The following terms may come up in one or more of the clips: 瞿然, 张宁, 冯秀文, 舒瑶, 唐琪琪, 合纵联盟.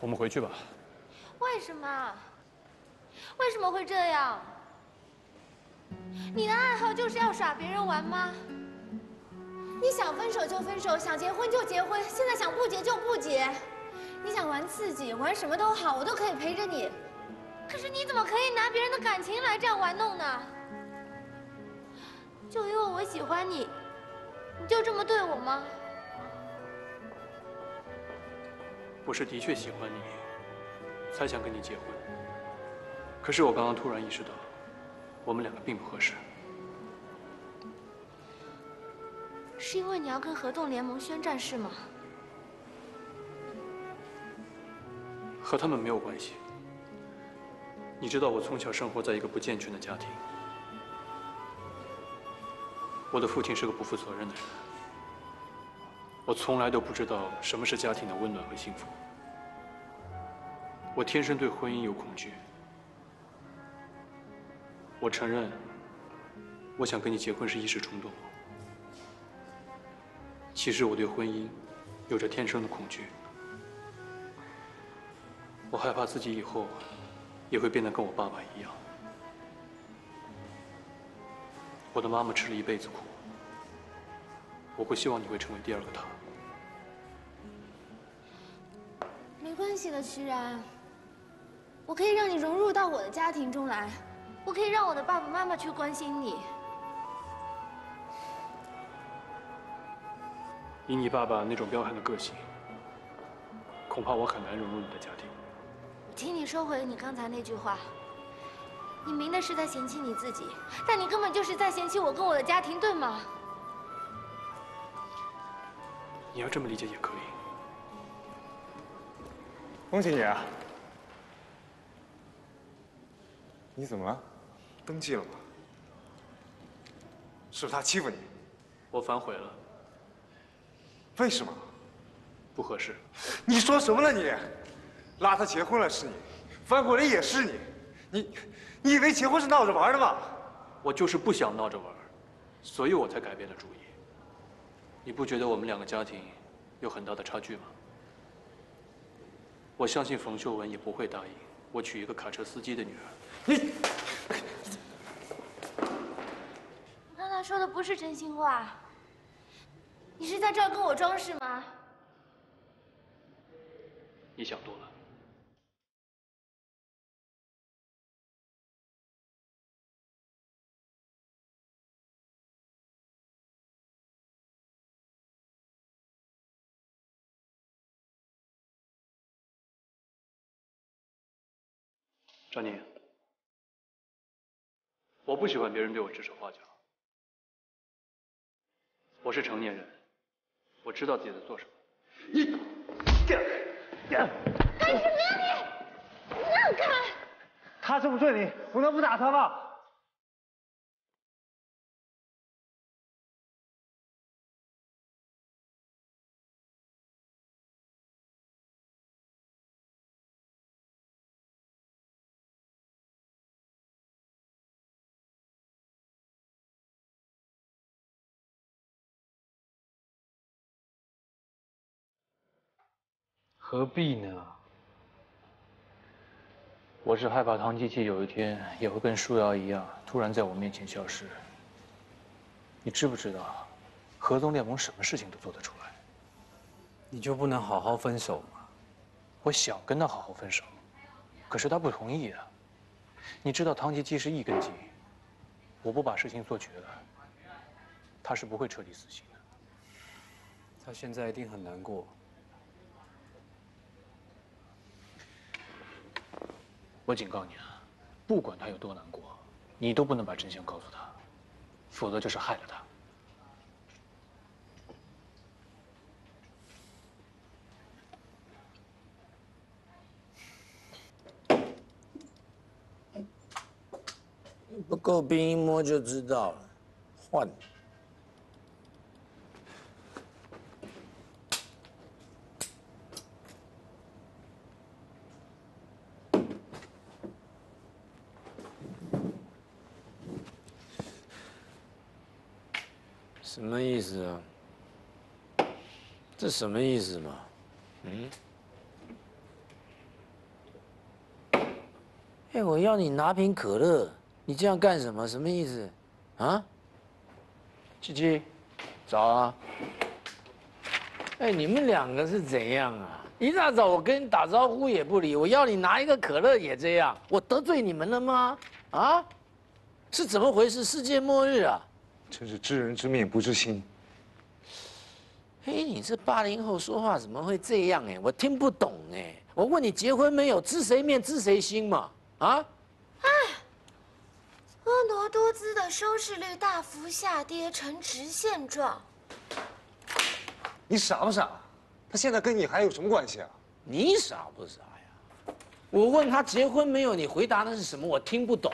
我们回去吧。为什么？为什么会这样？你的爱好就是要耍别人玩吗？你想分手就分手，想结婚就结婚，现在想不结就不结。你想玩刺激，玩什么都好，我都可以陪着你。可是你怎么可以拿别人的感情来这样玩弄呢？就因为我喜欢你，你就这么对我吗？ 我是的确喜欢你，才想跟你结婚。可是我刚刚突然意识到，我们两个并不合适。是因为你要跟合同联盟宣战是吗？和他们没有关系。你知道我从小生活在一个不健全的家庭，我的父亲是个不负责任的人。 我从来都不知道什么是家庭的温暖和幸福。我天生对婚姻有恐惧。我承认，我想跟你结婚是一时冲动。其实我对婚姻有着天生的恐惧。我害怕自己以后也会变得跟我爸爸一样。我的妈妈吃了一辈子苦。我不希望你会成为第二个他。 没关系的，瞿然。我可以让你融入到我的家庭中来，我可以让我的爸爸妈妈去关心你。以你爸爸那种彪悍的个性，恐怕我很难融入你的家庭。请你收回你刚才那句话。你明的是在嫌弃你自己，但你根本就是在嫌弃我跟我的家庭，对吗？你要这么理解也可以。 恭喜你啊！你怎么了？登记了吗？是不是他欺负你？我反悔了。为什么？不合适。你说什么呢你？拉他结婚了是你，反悔了也是你。你以为结婚是闹着玩的吗？我就是不想闹着玩，所以我才改变了主意。你不觉得我们两个家庭有很大的差距吗？ 我相信冯秀文也不会答应我娶一个卡车司机的女儿。你，我刚才说的不是真心话，你是在这儿跟我装是吗？你想多了。 张宁，我不喜欢别人对我指手画脚。我是成年人，我知道自己在做什么。你，干什么呀你？你让开！他这么对你，我能不打他吗？ 何必呢？我是害怕唐琪琪有一天也会跟舒瑶一样，突然在我面前消失。你知不知道，合纵联盟什么事情都做得出来？你就不能好好分手吗？我想跟他好好分手，可是他不同意啊。你知道唐琪琪是一根筋，我不把事情做绝了，他是不会彻底死心的。他现在一定很难过。 我警告你啊，不管他有多难过，你都不能把真相告诉他，否则就是害了他。不够冰一摸就知道了，换。 什么意思啊？这什么意思嘛？嗯？哎，我要你拿瓶可乐，你这样干什么？什么意思？啊？七七，早啊！哎，你们两个是怎样啊？一大早我跟你打招呼也不理，我要你拿一个可乐也这样，我得罪你们了吗？啊？是怎么回事？世界末日啊！真是知人知面不知心。 嘿，你这80后说话怎么会这样哎？我听不懂哎！我问你结婚没有？知谁面知谁心嘛？啊！哎，婀娜多姿的收视率大幅下跌呈直线状。你傻不傻？他现在跟你还有什么关系啊？你傻不傻呀？我问他结婚没有，你回答的是什么？我听不懂。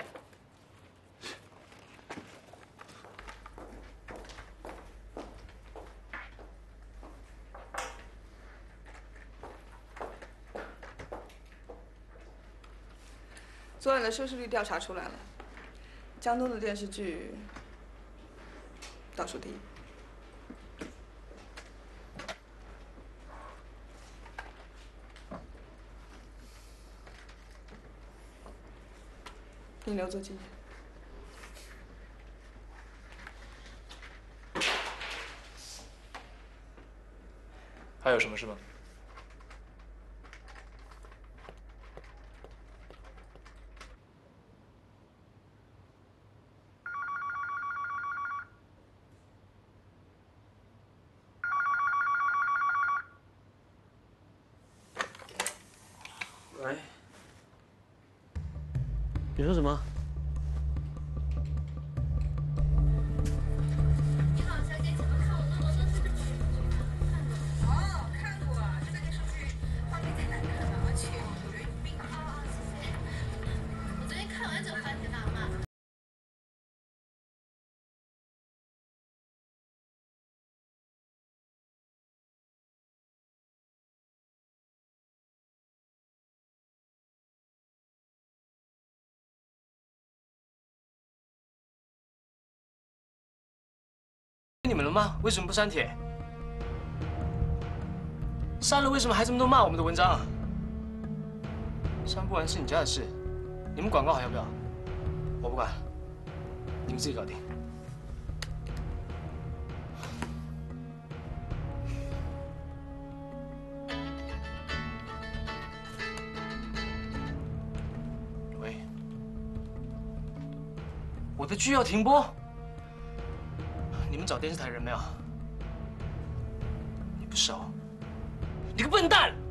昨晚的收视率调查出来了，江东的电视剧倒数第一。你留作纪念。 还有什么事吗？ 你说什么？你好像给你们看我那么多次的剧，哦，看过这个电视剧，画面太难看了，而且有人有病。啊，谢谢。我昨天看完整番，大骂。你们了吗？为什么不删帖？删了为什么还这么多骂我们的文章？删不完是你家的事，你们管够好要不要？我不管，你们自己搞定。喂，我的剧要停播。 你们找电视台人没有？你不熟，你个笨蛋！